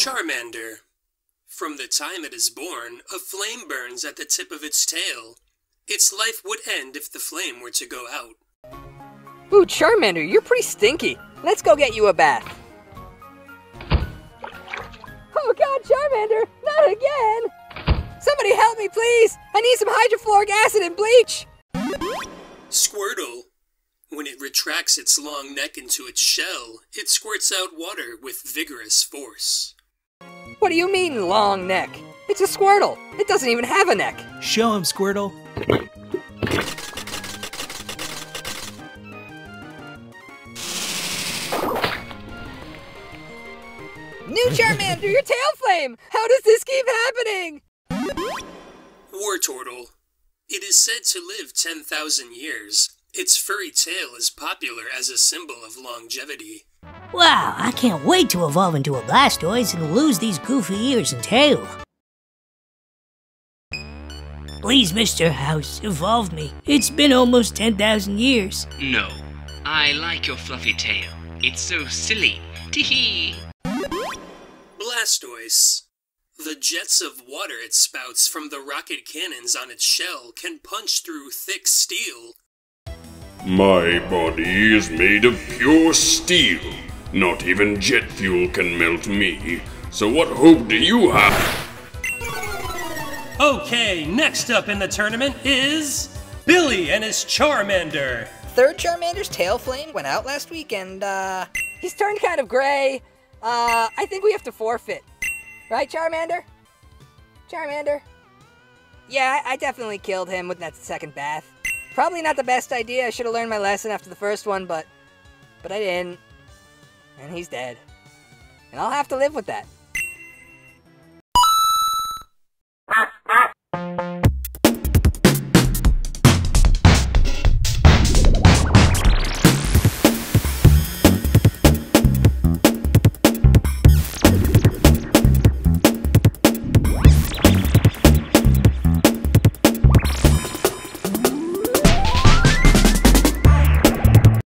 Charmander. From the time it is born, a flame burns at the tip of its tail. Its life would end if the flame were to go out. Ooh, Charmander, you're pretty stinky. Let's go get you a bath. Oh God, Charmander, not again! Somebody help me, please! I need some hydrofluoric acid and bleach! Squirtle. When it retracts its long neck into its shell, it squirts out water with vigorous force. What do you mean, long neck? It's a Squirtle. It doesn't even have a neck. Show him, Squirtle. New Charmander, your tail flame! How does this keep happening? Wartortle. It is said to live 10,000 years. Its furry tail is popular as a symbol of longevity. Wow, I can't wait to evolve into a Blastoise and lose these goofy ears and tail. Please, Mr. House, evolve me. It's been almost 10,000 years. No, I like your fluffy tail. It's so silly. Tee-hee! Blastoise. The jets of water it spouts from the rocket cannons on its shell can punch through thick steel. My body is made of pure steel. Not even jet fuel can melt me. So what hope do you have? Okay, next up in the tournament is Billy and his Charmander. Third Charmander's tail flame went out last week and, he's turned kind of gray. I think we have to forfeit. Right, Charmander? Charmander? Yeah, I definitely killed him with that second bath. Probably not the best idea. I should have learned my lesson after the first one, but I didn't. And he's dead. And I'll have to live with that.